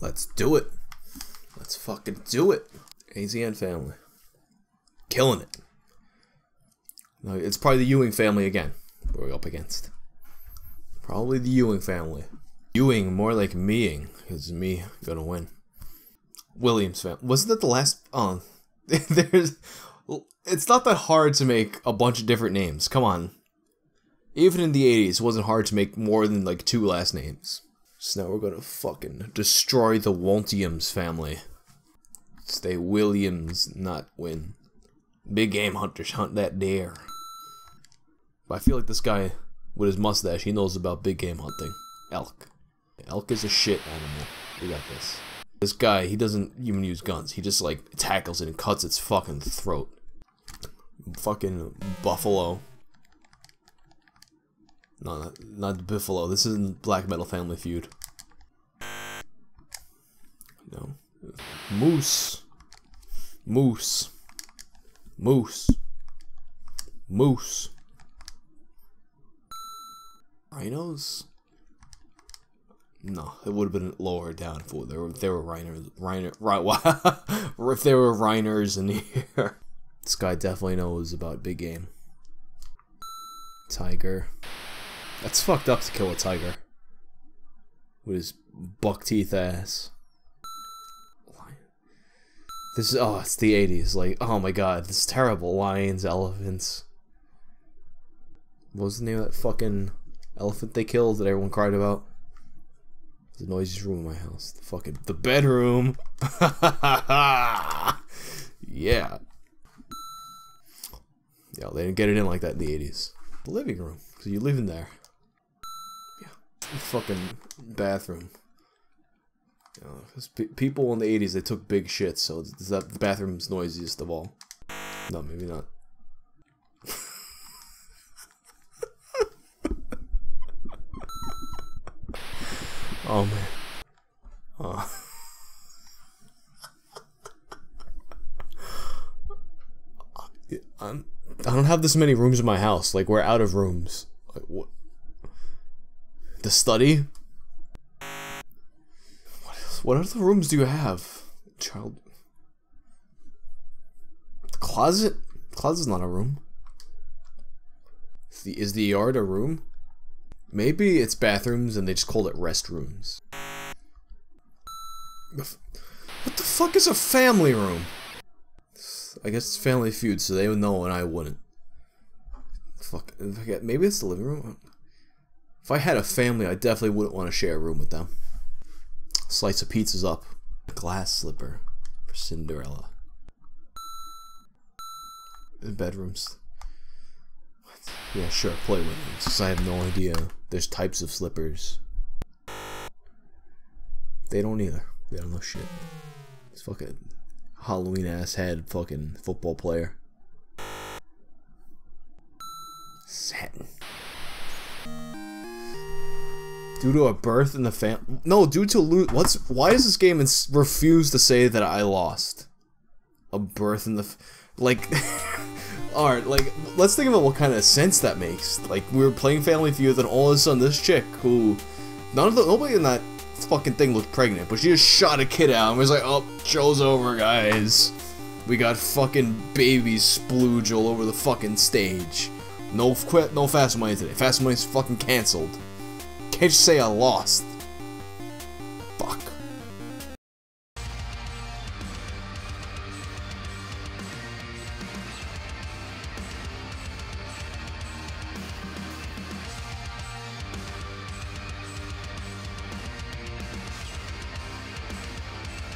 Let's do it. Let's fucking do it. AZN family. Killing it. It's probably the Ewing family again. We're up against. Probably the Ewing family. Ewing, more like meing, because me gonna win. Williams family. Wasn't that the last? Oh, there's. It's not that hard to make a bunch of different names. Come on. Even in the 80s, it wasn't hard to make more than like 2 last names. So now we're gonna fucking destroy the Williams family. Stay Williams, not win. Big game hunters hunt that deer. But I feel like this guy with his mustache, he knows about big game hunting. Elk. Elk is a shit animal. We got this. This guy, he doesn't even use guns. He just like tackles it and cuts its fucking throat. Fucking buffalo. No, not buffalo. This isn't Black Metal Family Feud. No. Moose. Moose. Moose. Moose. Rhinos? No, it would have been lower down for there were if there were rhinos in here. This guy definitely knows about big game. Tiger. That's fucked up to kill a tiger. With his buck teeth ass. This is, oh, it's the 80s, like, oh my god, this is terrible. Lions, elephants. What was the name of that fucking elephant they killed that everyone cried about? The noisiest room in my house. The fucking, the bedroom! Yeah. Yeah, they didn't get it in like that in the 80s. The living room, because you live in there. Yeah. The fucking bathroom. You know, people in the 80s, they took big shits, so the bathroom's noisiest of all. No, maybe not. Oh, man. Oh. I don't have this many rooms in my house. Like, we're out of rooms. Like, what? The study? What other rooms do you have? Child. The closet? The closet's not a room. Is the yard a room? Maybe it's bathrooms and they just called it restrooms. What the fuck is a family room? I guess it's Family Feud, so they would know and I wouldn't. Fuck. Maybe it's the living room? If I had a family, I definitely wouldn't want to share a room with them. Slice of pizza's up. Glass slipper for Cinderella. Bedrooms. What? Yeah, sure, play with them, because I have no idea. There's types of slippers. They don't either. They don't know shit. It's fucking Halloween ass head fucking football player. Satin. Due to a birth in the fam- No, due to loot. Why is this game refuse to say that I lost? A birth in the like, alright, like, let's think about what kind of sense that makes. Like, we were playing Family Feud and all of a sudden this chick who, nobody in that fucking thing looked pregnant, but she just shot a kid out and was like, oh, show's over, guys. We got fucking baby splooge all over the fucking stage. No Fast Money today. Fast Money's fucking cancelled. Can't you say I lost?